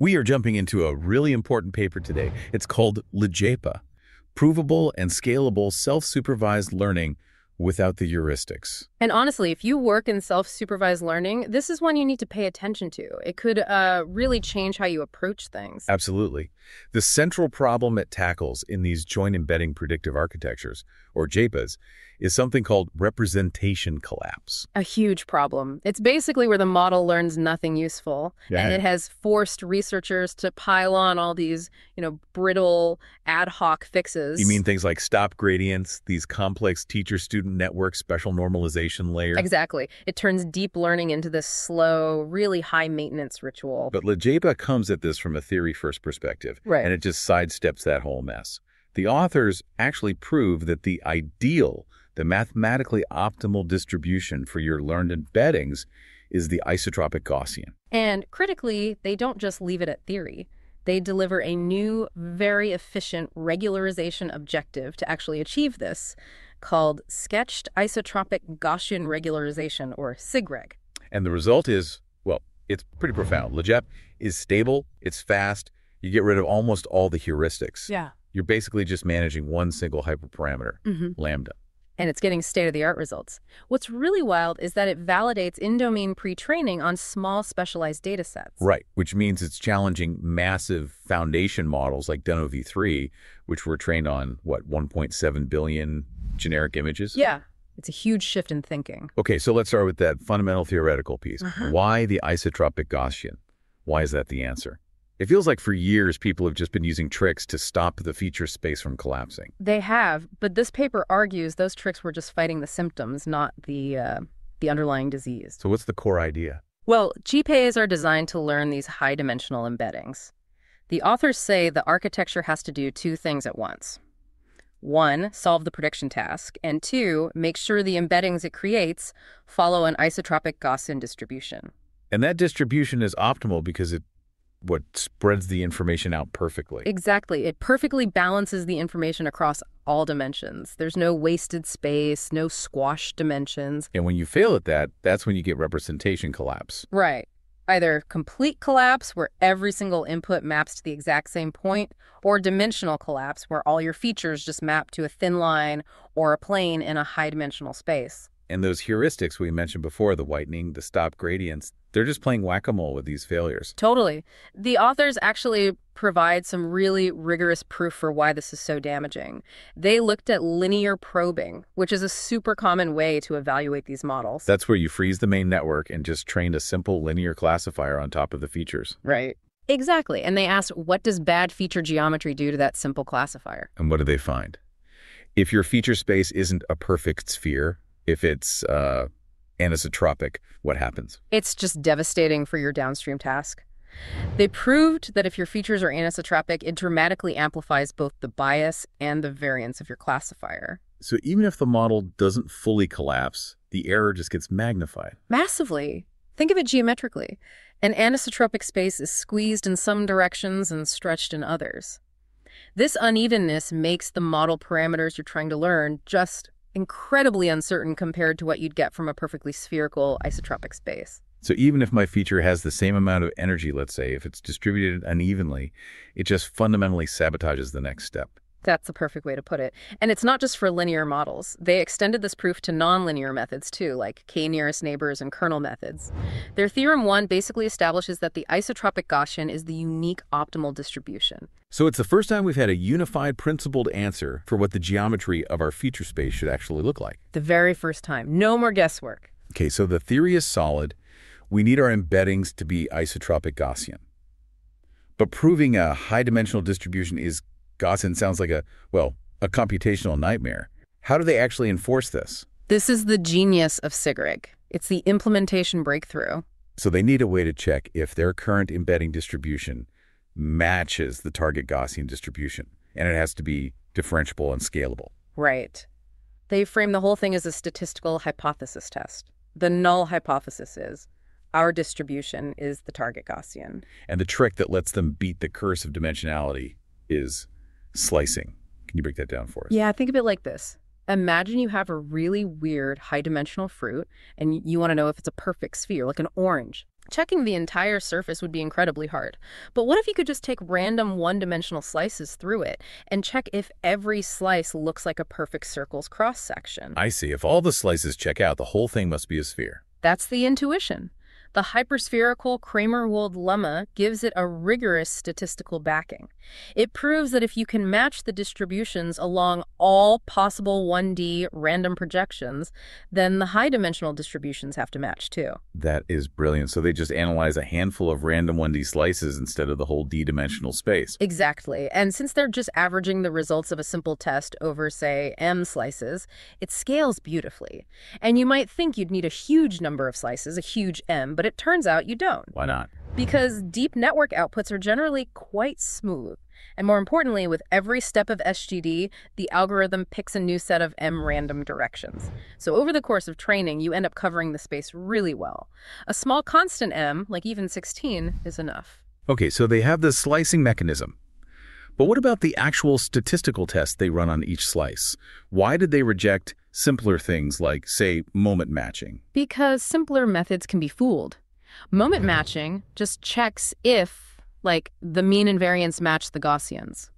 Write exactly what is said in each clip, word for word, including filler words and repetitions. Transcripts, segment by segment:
We are jumping into a really important paper today. It's called LeJEPA, Provable and Scalable Self-Supervised Learning Without the Heuristics. And honestly, if you work in self-supervised learning, this is one you need to pay attention to. It could uh, really change how you approach things. Absolutely. The central problem it tackles in these joint embedding predictive architectures, or J E P As, is something called representation collapse. A huge problem. It's basically where the model learns nothing useful, yeah. And it has forced researchers to pile on all these, you know, brittle ad hoc fixes. You mean things like stop gradients, these complex teacher-student networks, special normalization layers? Exactly. It turns deep learning into this slow, really high-maintenance ritual. But LeJEPA comes at this from a theory-first perspective, right. And it just sidesteps that whole mess. The authors actually prove that the ideal, the mathematically optimal distribution for your learned embeddings is the isotropic Gaussian. And critically, they don't just leave it at theory. They deliver a new, very efficient regularization objective to actually achieve this, called Sketched Isotropic Gaussian Regularization, or SIGREG. And the result is, well, it's pretty profound. LeJEPA is stable, it's fast, you get rid of almost all the heuristics. Yeah. You're basically just managing one single hyperparameter, mm-hmm. lambda. And it's getting state-of-the-art results. What's really wild is that it validates in-domain pre-training on small specialized data sets. Right, which means it's challenging massive foundation models like DINOv three, which were trained on, what, one point seven billion generic images? Yeah, it's a huge shift in thinking. Okay, so let's start with that fundamental theoretical piece. Uh-huh. Why the isotropic Gaussian? Why is that the answer? It feels like for years, people have just been using tricks to stop the feature space from collapsing. They have, but this paper argues those tricks were just fighting the symptoms, not the, uh, the underlying disease. So what's the core idea? Well, J E P As are designed to learn these high-dimensional embeddings. The authors say the architecture has to do two things at once. One, solve the prediction task, and two, make sure the embeddings it creates follow an isotropic Gaussian distribution. And that distribution is optimal because it what spreads the information out perfectly. Exactly. It perfectly balances the information across all dimensions. There's no wasted space, no squashed dimensions. And when you fail at that, that's when you get representation collapse. Right. Either complete collapse, where every single input maps to the exact same point, or dimensional collapse, where all your features just map to a thin line or a plane in a high-dimensional space. And those heuristics we mentioned before, the whitening, the stop gradients, they're just playing whack-a-mole with these failures. Totally. The authors actually provide some really rigorous proof for why this is so damaging. They looked at linear probing, which is a super common way to evaluate these models. That's where you freeze the main network and just train a simple linear classifier on top of the features. Right. Exactly. And they asked, what does bad feature geometry do to that simple classifier? And what do they find? If your feature space isn't a perfect sphere, if it's uh, anisotropic, what happens? It's just devastating for your downstream task. They proved that if your features are anisotropic, it dramatically amplifies both the bias and the variance of your classifier. So even if the model doesn't fully collapse, the error just gets magnified. Massively. Think of it geometrically. An anisotropic space is squeezed in some directions and stretched in others. This unevenness makes the model parameters you're trying to learn just incredibly uncertain compared to what you'd get from a perfectly spherical isotropic space. So even if my feature has the same amount of energy, let's say, if it's distributed unevenly, it just fundamentally sabotages the next step. That's the perfect way to put it. And it's not just for linear models. They extended this proof to nonlinear methods too, like k-nearest neighbors and kernel methods. Their theorem one basically establishes that the isotropic Gaussian is the unique optimal distribution. So it's the first time we've had a unified, principled answer for what the geometry of our feature space should actually look like. The very first time. No more guesswork. Okay, so the theory is solid. We need our embeddings to be isotropic Gaussian. But proving a high-dimensional distribution is Gaussian sounds like a, well, a computational nightmare. How do they actually enforce this? This is the genius of SIGREG. It's the implementation breakthrough. So they need a way to check if their current embedding distribution matches the target Gaussian distribution, and it has to be differentiable and scalable. Right. They frame the whole thing as a statistical hypothesis test. The null hypothesis is our distribution is the target Gaussian. And the trick that lets them beat the curse of dimensionality is slicing. Can you break that down for us? Yeah, think of it like this. Imagine you have a really weird high-dimensional fruit, and you want to know if it's a perfect sphere, like an orange. Checking the entire surface would be incredibly hard. But what if you could just take random one-dimensional slices through it and check if every slice looks like a perfect circle's cross-section? I see. If all the slices check out, the whole thing must be a sphere. That's the intuition. The hyperspherical Cramér-Wold lemma gives it a rigorous statistical backing. It proves that if you can match the distributions along all possible one D random projections, then the high-dimensional distributions have to match too. That is brilliant. So they just analyze a handful of random one D slices instead of the whole d-dimensional space. Exactly. And since they're just averaging the results of a simple test over, say, m slices, it scales beautifully. And you might think you'd need a huge number of slices, a huge m, but it turns out you don't. Why not? Because deep network outputs are generally quite smooth. And more importantly, with every step of S G D, the algorithm picks a new set of m random directions. So over the course of training, you end up covering the space really well. A small constant m, like even sixteen, is enough. Okay, so they have this slicing mechanism. But what about the actual statistical test they run on each slice? Why did they reject simpler things like, say, moment matching? Because simpler methods can be fooled. Moment matching just checks if, like, the mean and variance match the Gaussians.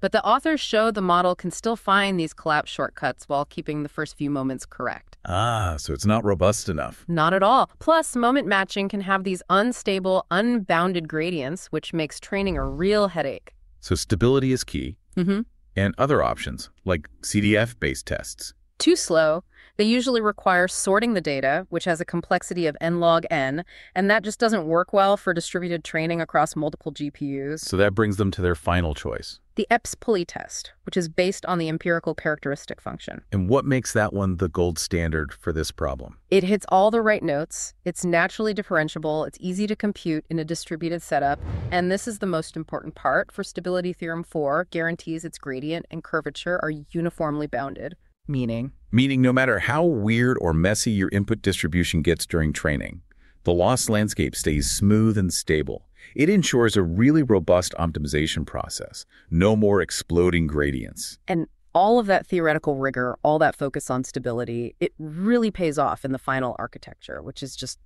But the authors show the model can still find these collapse shortcuts while keeping the first few moments correct. Ah, so it's not robust enough. Not at all. Plus, moment matching can have these unstable, unbounded gradients, which makes training a real headache. So stability is key. Mm-hmm. And other options, like C D F-based tests. Too slow. They usually require sorting the data, which has a complexity of n log n, and that just doesn't work well for distributed training across multiple G P Us. So that brings them to their final choice. The Epps-Pulley test, which is based on the empirical characteristic function. And what makes that one the gold standard for this problem? It hits all the right notes, it's naturally differentiable, it's easy to compute in a distributed setup, and this is the most important part. For stability theorem four, guarantees its gradient and curvature are uniformly bounded. Meaning? Meaning no matter how weird or messy your input distribution gets during training, the loss landscape stays smooth and stable. It ensures a really robust optimization process. No more exploding gradients. And all of that theoretical rigor, all that focus on stability, it really pays off in the final architecture, which is just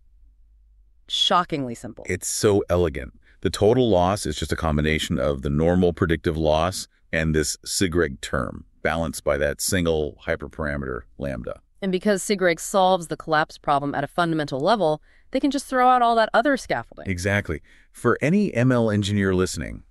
shockingly simple. It's so elegant. The total loss is just a combination of the normal predictive loss and this SIGREG term, balanced by that single hyperparameter lambda. And because SIGREG solves the collapse problem at a fundamental level, they can just throw out all that other scaffolding. Exactly. For any M L engineer listening,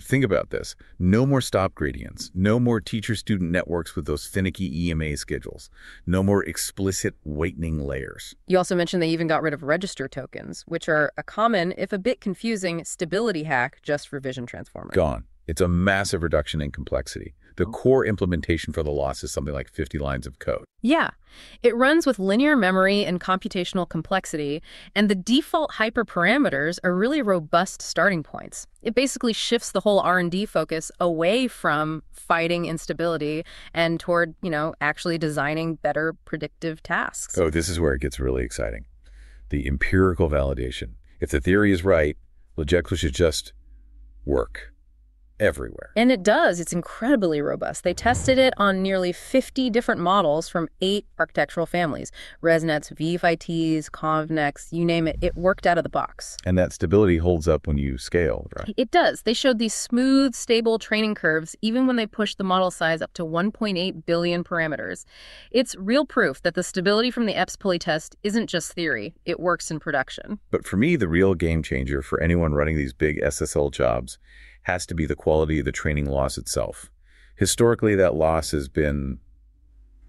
think about this. No more stop gradients. No more teacher-student networks with those finicky E M A schedules. No more explicit weighting layers. You also mentioned they even got rid of register tokens, which are a common, if a bit confusing, stability hack just for vision transformers. Gone. It's a massive reduction in complexity. The core implementation for the loss is something like fifty lines of code. Yeah. It runs with linear memory and computational complexity, and the default hyperparameters are really robust starting points. It basically shifts the whole R and D focus away from fighting instability and toward, you know, actually designing better predictive tasks. Oh, this is where it gets really exciting. The empirical validation. If the theory is right, LeJEPA should just work everywhere. And it does. It's incredibly robust. They tested it on nearly fifty different models from eight architectural families. ResNets, ViTs, ConvNeXt, you name it. It worked out of the box. And that stability holds up when you scale, right? It does. They showed these smooth, stable training curves even when they pushed the model size up to one point eight billion parameters. It's real proof that the stability from the Epps-Pulley test isn't just theory. It works in production. But for me, the real game changer for anyone running these big S S L jobs has to be the quality of the training loss itself. Historically, that loss has been,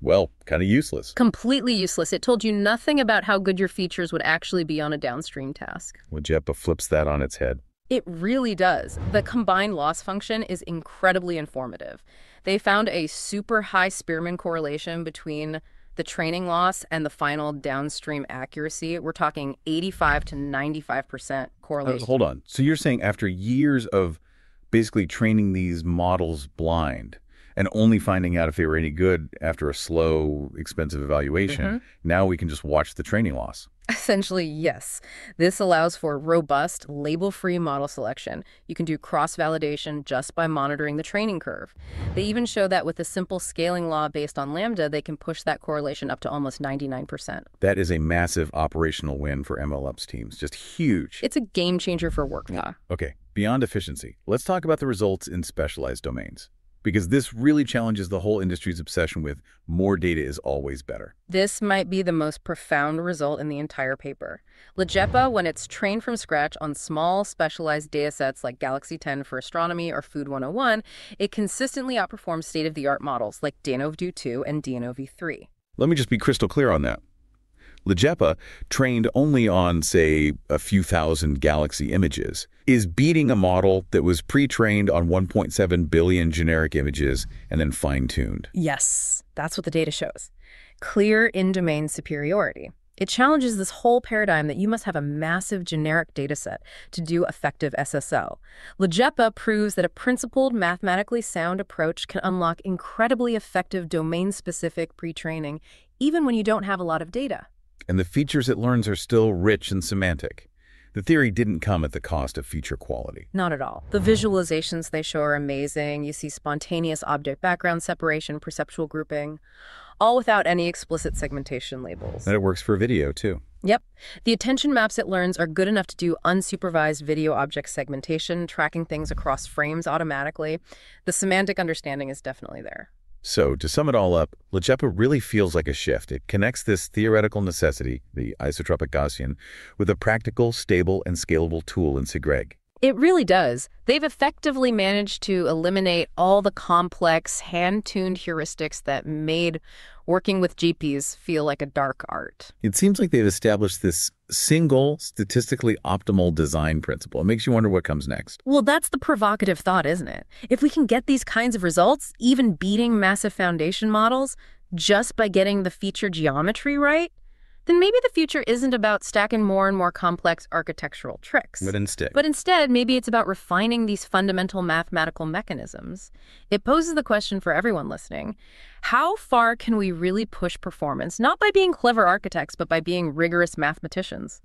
well, kind of useless. Completely useless. It told you nothing about how good your features would actually be on a downstream task. Well, JEPA flips that on its head. It really does. The combined loss function is incredibly informative. They found a super high Spearman correlation between the training loss and the final downstream accuracy. We're talking eighty-five to ninety-five percent correlation. Uh, hold on. So you're saying after years of basically training these models blind, and only finding out if they were any good after a slow, expensive evaluation. Mm-hmm. Now we can just watch the training loss. Essentially, yes. This allows for robust, label-free model selection. You can do cross-validation just by monitoring the training curve. They even show that with a simple scaling law based on lambda, they can push that correlation up to almost ninety-nine percent. That is a massive operational win for MLOps teams. Just huge. It's a game changer for workflow. Okay, beyond efficiency, let's talk about the results in specialized domains, because this really challenges the whole industry's obsession with more data is always better. This might be the most profound result in the entire paper. LeJEPA, when it's trained from scratch on small specialized datasets like Galaxy ten for astronomy or Food one oh one, it consistently outperforms state-of-the-art models like DINOv two and DINOv three. Let me just be crystal clear on that. LeJEPA, trained only on, say, a few thousand Galaxy images, is beating a model that was pre-trained on one point seven billion generic images and then fine-tuned. Yes, that's what the data shows. Clear in-domain superiority. It challenges this whole paradigm that you must have a massive generic dataset to do effective S S L. LeJEPA proves that a principled, mathematically sound approach can unlock incredibly effective domain-specific pre-training, even when you don't have a lot of data. And the features it learns are still rich and semantic. The theory didn't come at the cost of feature quality. Not at all. The visualizations they show are amazing. You see spontaneous object background separation, perceptual grouping, all without any explicit segmentation labels. And it works for video, too. Yep. The attention maps it learns are good enough to do unsupervised video object segmentation, tracking things across frames automatically. The semantic understanding is definitely there. So, to sum it all up, LeJEPA really feels like a shift. It connects this theoretical necessity, the isotropic Gaussian, with a practical, stable, and scalable tool in SIGREG. It really does. They've effectively managed to eliminate all the complex, hand-tuned heuristics that made working with G Ps feel like a dark art. It seems like they've established this single, statistically optimal design principle. It makes you wonder what comes next. Well, that's the provocative thought, isn't it? If we can get these kinds of results, even beating massive foundation models, just by getting the feature geometry right, then maybe the future isn't about stacking more and more complex architectural tricks. But instead. But instead, maybe it's about refining these fundamental mathematical mechanisms. It poses the question for everyone listening, how far can we really push performance, not by being clever architects, but by being rigorous mathematicians?